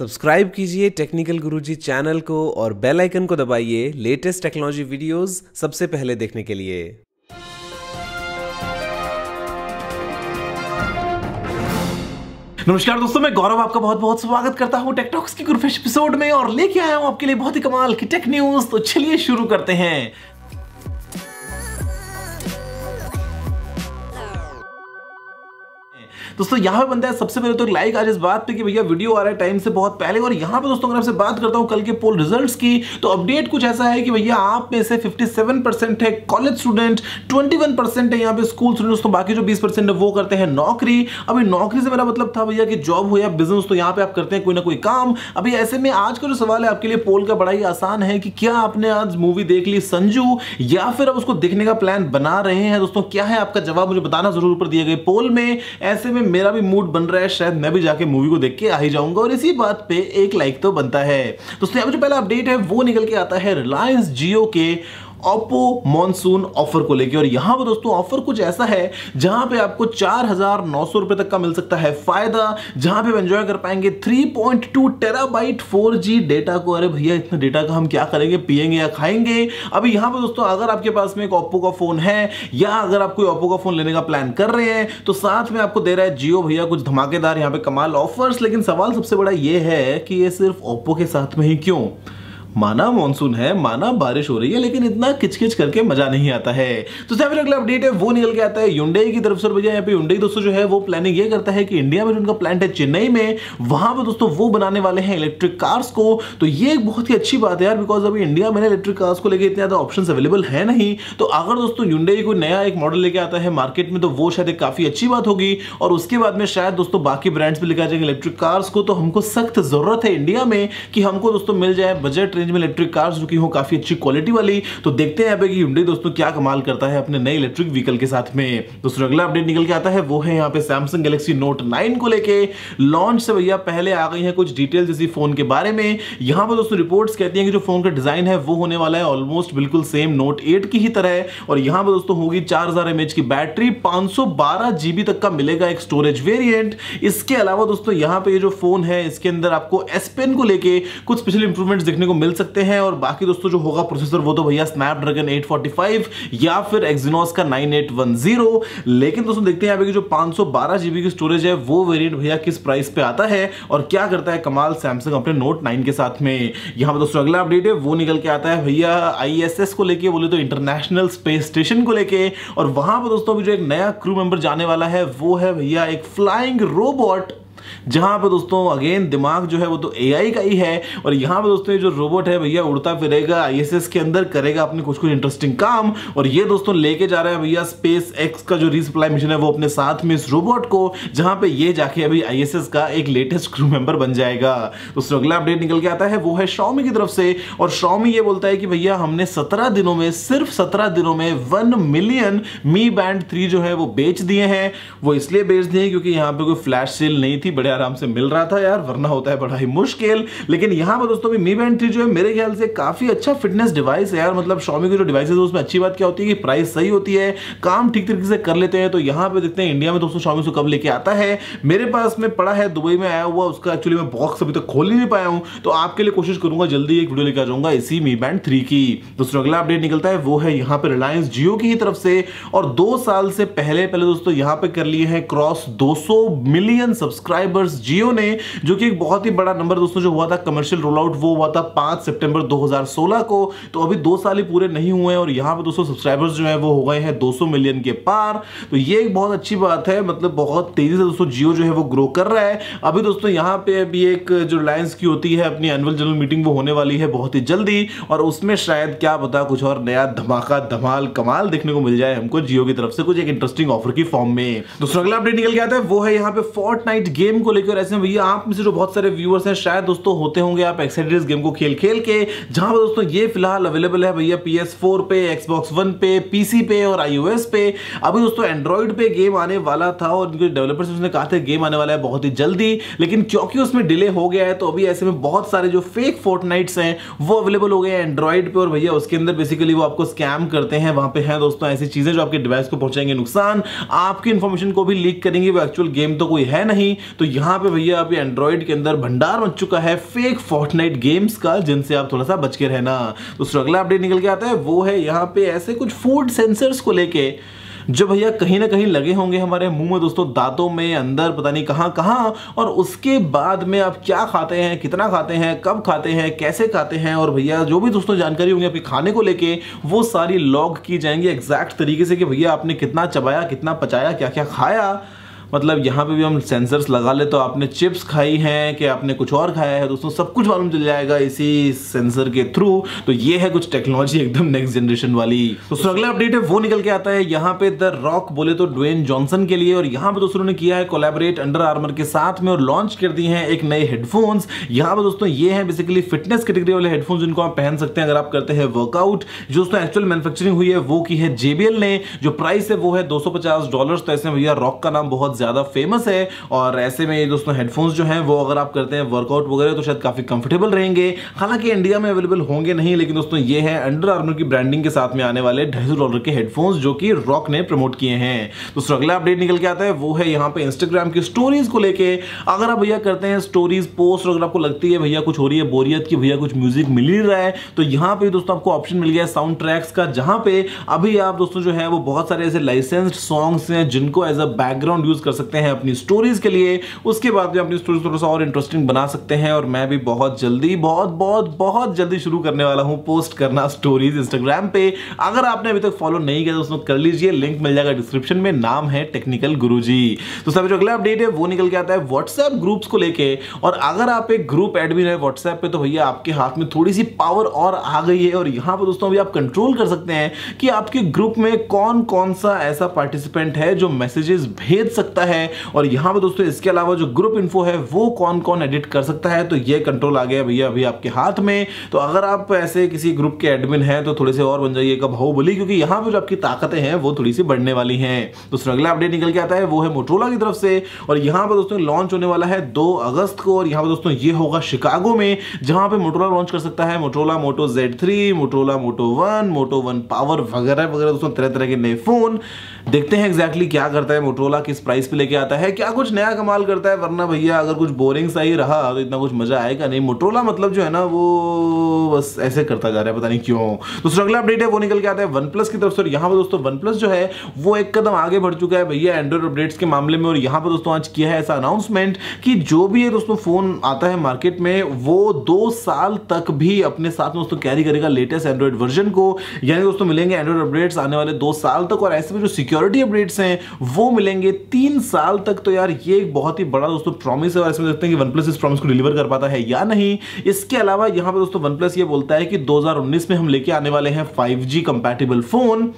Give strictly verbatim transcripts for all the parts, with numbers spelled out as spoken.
Subscribe कीजिए technical गुरुजी channel को और बेल आइकन को दबाइए लेटेस्ट टेक्नोलॉजी वीडियोस सबसे पहले देखने के लिए। नमस्कार दोस्तों, मैं गौरव आपका बहुत बहुत स्वागत करता हूँ टेक टॉक्स की गुरफेश एपिसोड में और लेके आया हूँ आपके लिए बहुत ही कमाल की टेक न्यूज। तो चलिए शुरू करते हैं। दोस्तों यहाँ पे बनता है सबसे पहले तो लाइक आज इस बात पे कि भैया वीडियो आ रहा है टाइम से बहुत पहले। और यहाँ पे दोस्तों अगर आपसे बात करता हूँ कल के पोल रिजल्ट्स की, तो अपडेट कुछ ऐसा है कि भैया आप में से सत्तावन परसेंट है कॉलेज स्टूडेंट, इक्कीस परसेंट है यहाँ पे स्कूल स्टूडेंट। दोस्तों बाकी जो बीस परसेंट है वो करते हैं नौकरी। अभी नौकरी से मेरा मतलब था भैया कि जॉब हो या बिजनेस, तो यहाँ पे आप करते हैं कोई ना कोई काम। अभी ऐसे में आज का जो सवाल है आपके लिए पोल का बड़ा ही आसान है कि क्या आपने आज मूवी देख ली संजू, या फिर आप उसको देखने का प्लान बना रहे हैं। दोस्तों क्या है आपका जवाब, मुझे बताना जरूर ऊपर दिए गए पोल में। ऐसे में मेरा भी मूड बन रहा है, शायद मैं भी जाके मूवी को देख के आ ही जाऊंगा और इसी बात पे एक लाइक तो बनता है। दोस्तों यहाँ पे जो पहला अपडेट है वो निकल के आता है रिलायंस जियो के ओप्पो मॉनसून ऑफर को लेके। और यहाँ पर दोस्तों ऑफर कुछ ऐसा है जहां पे आपको चार हजार नौ सौ रुपए तक का मिल सकता है फायदा, जहां पे एंजॉय कर पाएंगे तीन पॉइंट दो टेराबाइट फोर जी डेटा को। अरे भैया इतना डेटा का हम क्या करेंगे, पिएंगे या खाएंगे। अभी यहाँ पे दोस्तों अगर आपके पास में एक ओप्पो का फोन है या अगर आप कोई ओप्पो का फोन लेने का प्लान कर रहे हैं, तो साथ में आपको दे रहा है जियो भैया कुछ धमाकेदार यहाँ पे कमाल ऑफर्स। लेकिन सवाल सबसे बड़ा यह है कि ये सिर्फ ओप्पो के साथ में ही क्यों? माना मॉनसून है, माना बारिश हो रही है, लेकिन इतना किचकिच करके मजा नहीं आता है। तो सबसे अगला अपडेट है वो निकल के आता है Hyundai की तरफ से। भैया यहाँ पे Hyundai दोस्तों जो है वो प्लानिंग ये करता है कि इंडिया में जो उनका प्लांट है चेन्नई में, वहां पे दोस्तों वो बनाने वाले हैं इलेक्ट्रिक कार्स को। तो ये एक बहुत ही अच्छी बात है यार, बिकॉज अभी इंडिया में इलेक्ट्रिक कार्स को लेकर इतने ज्यादा ऑप्शन अवेलेबल है नहीं। तो अगर दोस्तों Hyundai कोई नया एक मॉडल लेके आता है मार्केट में, तो वो शायद एक काफी अच्छी बात होगी। और उसके बाद में शायद दोस्तों बाकी ब्रांड्स भी लेकर आ जाएंगे इलेक्ट्रिक कार्स को। तो हमको सख्त जरूरत है इंडिया में कि हमको दोस्तों मिल जाए बजट रेंज में इलेक्ट्रिक कार्स जो कि हो काफी अच्छी क्वालिटी वाली। तो देखते हैं कि Hyundai दोस्तों क्या कमाल करता है अपने नए इलेक्ट्रिक व्हीकल के साथ में। दोस्तों अगला अपडेट निकल के आता है वो है यहाँ पे Samsung Galaxy Note नाइन को लेके। लॉन्च से भैया पहले आ गई है कुछ डिटेल्स इसी फोन के बारे में। यहाँ पर दोस्तों रिपोर्ट्स कहती हैं कि जो फोन का डिजाइन है वो होने वाला है ऑलमोस्ट बिल्कुल सेम नोट एट की ही तरह। और यहाँ पर दोस्तों होगी चार हजार एम एच की बैटरी, पांच सौ बारह जीबी तक का मिलेगा एक स्टोरेज वेरियंट। इसके अलावा दोस्तों यहाँ पे जो फोन है इसके अंदर आपको एस पेन को लेके कुछ स्पेशल इंप्रूवमेंट देखने को मिल सकते हैं। और बाकी दोस्तों जो होगा प्रोसेसर वो तो भैया स्नैपड्रैगन एट फोर्टी फाइव या फिर एक्सिनोस का नाइन एट वन जीरो। लेकिन दोस्तों देखते हैं यहाँ पे जो पांच सौ बारह जीबी की स्टोरेज है वो वेरिएंट भैया किस प्राइस पे आता है और क्या करता है कमाल सैमसंग अपने नोट नाइन के साथ में। यहाँ पे दोस्तों अगला अपडेट है वो निकल के आता है भैया आई एस एस को लेके, बोले तो इंटरनेशनल स्पेस स्टेशन को लेके। और वहां पर दोस्तों जो एक नया क्रू मेंबर जाने वाला है वो है भैया एक फ्लाइंग रोबोट, जहां पे दोस्तों अगेन दिमाग जो है वो तो एआई का ही है। और यहाँ पे दोस्तों ये जो रोबोट है भैया उड़ता फिरेगा आईएसएस के अंदर, करेगा अपने कुछ कुछ इंटरेस्टिंग काम। और ये दोस्तों लेके जा रहा है भैया स्पेस एक्स का जो रिसप्लाई मिशन है वो अपने साथ में इस रोबोट को, जहां पे ये जाके अभी आईएसएस का एक लेटेस्ट क्रू मेंबर बन जाएगा। दोस्तों अगला अपडेट निकल के आता है वो है Xiaomi की तरफ से। और Xiaomi ये बोलता है कि भैया हमने सत्रह दिनों में, सिर्फ सत्रह दिनों में one million Mi Band three जो है वो बेच दिए हैं। वो इसलिए बेच दिए क्योंकि यहाँ पे कोई फ्लैश सेल नहीं थी, बड़े आराम से मिल रहा था यार, वरना होता है बड़ा ही मुश्किल। लेकिन यहाँ पर दोस्तों Mi Band थ्री जो है मेरे ख्याल से काफी अच्छा फिटनेस डिवाइस है यार। मतलब Xiaomi के जो डिवाइसेस है उसमें अच्छी बात क्या होती है कि प्राइस सही होती है, काम ठीक तरीके से कर लेते हैं। तो यहाँ पे देखते हैं इंडिया में दोस्तों Xiaomi को कब लेके आता है। मेरे पास में पड़ा है दुबई में आया हुआ, उसका एक्चुअली मैं बॉक्स अभी तक खोल ही नहीं पाया हूँ। तो आपके लिए कोशिश करूंगा जल्दी एक वीडियो लेकर जाऊंगा इसी Mi Band थ्री की। दोस्तों अगला अपडेट निकलता है वो है यहाँ पे रिलायंस जियो की तरफ से। और दो साल से पहले पहले दोस्तों यहाँ पे कर लिए हैं क्रॉस दो सौ मिलियन सब्सक्राइब जियो ने, जो कि एक बहुत ही बड़ा नंबर दोस्तों जो हुआ था कमर्शियल रोल आउट वो हुआ था पांच सितंबर दो हज़ार सोलह को। तो अभी दो साल ही पूरे नहीं हुए हैं और यहाँ पे दोस्तों सब्सक्राइबर्स जो है वो हो गए हैं दो सौ मिलियन के पार। तो ये एक बहुत अच्छी बात है, मतलब बहुत तेजी से दोस्तों जियो जो है वो ग्रो कर रहा है। अभी दोस्तों यहाँ पे अभी एक जो रिलायंस की होती है अपनी एनुअल जनरल मीटिंग वो होने वाली है बहुत ही जल्दी, और उसमें शायद क्या पता कुछ और नया धमाका धमाल कमाल देखने को मिल जाए हमको जियो की तरफ से कुछ एक इंटरेस्टिंग ऑफर की फॉर्म में। दोस्तों अगला अपडेट निकल के आता है वो है यहाँ पे फोर्टनाइट गेम को लेकर। ऐसे में भैया आप में से जो बहुत सारे व्यूअर्स हैं शायद दोस्तों होते होंगे आप एक्साइटेड इस गेम को खेल खेल के, जहां पर दोस्तों ये फिलहाल अवेलेबल है भैया पी एस फोर पे, एक्सबॉक्स वन पे, पीसी पे और आईओएस पे। अभी दोस्तों एंड्रॉइड पे गेम आने वाला था और इनके डेवलपर्स ने कहा था गेम आने वाला है बहुत ही जल्दी, लेकिन क्योंकि उसमें डिले हो गया है तो अभी ऐसे में बहुत सारे जो फेक फोर्टनाइट्स हैं वो अवेलेबल हो गए हैं एंड्रॉइड पे। और भैया उसके अंदर बेसिकली वो आपको स्कैम करते हैं, वहां पे है दोस्तों ऐसी चीजें जो आपके डिवाइस को पहुंचाएंगे नुकसान, आपकी इंफॉर्मेशन को भी लीक करेंगे। वो एक्चुअल गेम तो कोई है नहीं, तो यहाँ पे भैया अभी एंड्रॉइड के अंदर भंडार बन चुका है फेक फोर्टनाइट गेम्स का, जिनसे आप थोड़ा सा बच के रहना। तो अगला अपडेट निकल के आता है वो है यहाँ पे ऐसे कुछ फूड सेंसर्स को लेके जो भैया कहीं ना कहीं लगे होंगे हमारे मुंह में दोस्तों, दांतों में, अंदर, पता नहीं कहाँ कहाँ। और उसके बाद में आप क्या खाते हैं, कितना खाते हैं, कब खाते हैं, कैसे खाते हैं, और भैया जो भी दोस्तों जानकारी होंगी आपके खाने को लेके वो सारी लॉग की जाएंगी एग्जैक्ट तरीके से कि भैया आपने कितना चबाया, कितना पचाया, क्या क्या खाया। मतलब यहाँ पे भी हम सेंसर्स लगा ले तो आपने चिप्स खाई हैं कि आपने कुछ और खाया है दोस्तों, सब कुछ मालूम चल जाएगा इसी सेंसर के थ्रू। तो ये है कुछ टेक्नोलॉजी एकदम नेक्स्ट जनरेशन वाली। दोस्तों अगला अपडेट है वो निकल के आता है यहाँ पे द रॉक बोले तो ड्वेन जॉनसन के लिए, और यहाँ पे दोस्तों ने किया है कोलैबोरेट अंडर आर्मर के साथ में और लॉन्च कर दी है एक नए हेडफोन्स। यहाँ पे दोस्तों ये है बेसिकली फिटनेस कैटेगरी वाले हेडफोन्स जिनको आप पहन सकते हैं अगर आप करते हैं वर्कआउट। जो दोस्तों एक्चुअल मैनुफेक्चरिंग हुई है वो की है जे बी एल ने, जो प्राइस है वो है दो सौ पचास डॉलर। तो ऐसे भैया रॉक का नाम बहुत ज़्यादा फेमस है और ऐसे में ये दोस्तों हेडफोन्स जो हैं वो अगर आप करते हैं वर्कआउट वगैरह तो शायद काफी कंफर्टेबल रहेंगे। हालांकि इंडिया में अवेलेबल होंगे नहीं, लेकिन दोस्तों ये है अंडर आर्मर की ब्रांडिंग के साथ में आने वाले ढाई सौ डॉलर के हेडफोन्स जो कि रॉक ने प्रमोट किए हैं। दोस्तों अगला अपडेट निकल के आता है वो है यहाँ पे इंस्टाग्राम की स्टोरीज को लेके। अगर आप भैया करते हैं स्टोरीज पोस्ट और अगर आपको लगती है भैया कुछ हो रही है बोरियत की, भैया कुछ म्यूजिक मिल ही रहा है, तो यहाँ पे दोस्तों आपको ऑप्शन मिल गया है साउंड ट्रैक्स का, जहाँ पे अभी आप दोस्तों जो है वो बहुत सारे ऐसे लाइसेंस्ड सॉन्ग्स हैं जिनको एज अ बैकग्राउंड यूज कर सकते हैं अपनी स्टोरीज के लिए। उसके बाद में अपनी स्टोरीज थोड़ा सा और इंटरेस्टिंग बना सकते हैं। और मैं भी बहुत जल्दी बहुत बहुत बहुत जल्दी शुरू करने वाला हूं पोस्ट करना स्टोरीज इंस्टाग्राम पे। अगर आपने अभी तक फॉलो नहीं किया दोस्तों कर लीजिए, लिंक मिल जाएगा डिस्क्रिप्शन में, नाम है टेक्निकल गुरुजी। तो सभी जो अगला अपडेट है वो निकल के आता है व्हाट्सएप ग्रुप्स को लेके। और अगर आप एक ग्रुप एडमिन है व्हाट्सएप पे तो भैया आपके हाथ में थोड़ी सी पावर और आ गई है। और यहाँ पर दोस्तों अभी आप कंट्रोल कर सकते हैं कि आपके ग्रुप में कौन कौन सा ऐसा पार्टिसिपेंट है जो मैसेजेस भेज सकता है। और यहां पे दोस्तों इसके अलावा जो ग्रुप इन्फो है वो कौन कौन एडिट कर सकता है, तो ये कंट्रोल आ गया भैया अभी आपके हाथ में। तो अगर आप ऐसे किसी ग्रुप के एडमिन हैं तो थोड़े से और बन जाइएगा बाहुबली, क्योंकि यहां पे जो आपकी ताकतें हैं वो थोड़ी सी बढ़ने वाली हैं। दोस्तों अगला अपडेट निकल के आता है वो है मोटोरोला की तरफ से, और यहां पर दोस्तों लॉन्च होने वाला है दो अगस्त को। और यहां पर दोस्तों ये होगा शिकागो में, जहां पे मोटोरोला लॉन्च कर सकता है Motorola Moto Z three, Motorola Moto one, Moto one power वगैरह वगैरह। दोस्तों तरह तरह के नए फोन, देखते हैं एग्जैक्टली क्या करता है मोटोरोला, किस प्राइस पे लेके आता है, क्या कुछ नया कमाल करता है। वरना भैया अगर कुछ बोरिंग सा ही रहा तो इतना कुछ मजा आएगा नहीं। मोटोरोला मतलब जो है ना वो बस ऐसे करता जा रहा है, पता नहीं क्यों। दोस्तों अगला अपडेट है वो निकल के आता है वनप्लस की तरफ से। और यहाँ पर दोस्तों वनप्लस जो है वो एक कदम आगे बढ़ चुका है भैया एंड्रॉइड अपडेट्स के मामले में। और यहाँ पर दोस्तों आज किया है ऐसा अनाउंसमेंट कि जो भी ये दोस्तों फोन आता है मार्केट में वो दो साल तक भी अपने साथ में दोस्तों कैरी करेगा लेटेस्ट एंड्रॉइड वर्जन को। यानी दोस्तों मिलेंगे एंड्रॉइड अपडेट्स आने वाले दो साल तक, और ऐसे में जो सिक्योरिटी अपडेट्स हैं वो मिलेंगे तीन साल तक। तो यार ये एक बहुत ही बड़ा दोस्तों प्रॉमिस है, और इसमें देखते हैं कि OnePlus इस प्रॉमिस को डिलीवर कर पाता है या नहीं। इसके अलावा यहाँ पे दोस्तों OnePlus ये बोलता है कि दो हज़ार उन्नीस में हम लेके आने वाले हैं फाइव जी कंपैटिबल फोन।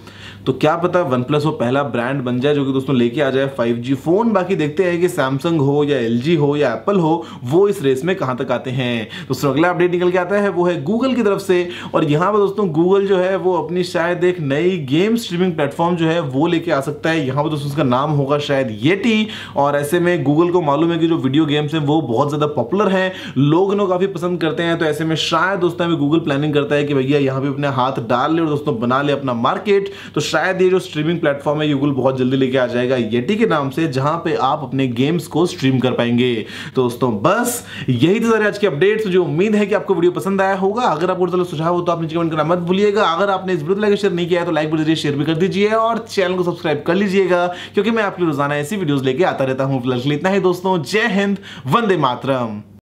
तो क्या पता OnePlus वो पहला ब्रांड बन जाए जो कि दोस्तों लेके आ जाए फाइव जी फोन। बाकी देखते हैं कि सैमसंग हो या एल जी हो या एप्पल हो वो इस रेस में कहां तक आते हैं। दोस्तों अगला अपडेट निकल के आता है वो है गूगल की तरफ से। और यहाँ पर दोस्तों गूगल जो है वो अपनी शायद एक नई गेम स्ट्रीमिंग प्लेटफॉर्म जो है वो लेके आ सकता है। यहाँ पर दोस्तों उसका नाम होगा शायद येटी। और ऐसे में गूगल को मालूम है कि जो वीडियो गेम्स हैं वो बहुत ज़्यादा पॉपुलर हैं, लोग इन्हें काफ़ी पसंद करते हैं। तो ऐसे में शायद दोस्तों में गूगल प्लानिंग करता है कि भैया यहाँ पे अपने हाथ डाल ले और दोस्तों बना ले अपना मार्केट। तो शायद ये जो स्ट्रीमिंग प्लेटफॉर्म है गूगल बहुत जल्दी लेके आ जाएगा येटी के नाम से, जहाँ पे आप अपने गेम्स को स्ट्रीम कर पाएंगे। तो दोस्तों बस यही थे सारे आज के अपडेट्स। जो उम्मीद है कि आपको वीडियो पसंद आया होगा। अगर आपको चलो सुझाव हो तो आप नीचे कमेंट करना मत भूलिएगा। अगर आपने इस वीडियो लाइक शेयर नहीं किया है तो लाइक कर दीजिए, शेयर भी कर दीजिए और चैनल को सब्सक्राइब कर लीजिएगा, क्योंकि मैं आपके रोजाना ऐसी वीडियोस लेके आता रहता हूं। फिलहाल इतना ही दोस्तों, जय हिंद, वंदे मातरम।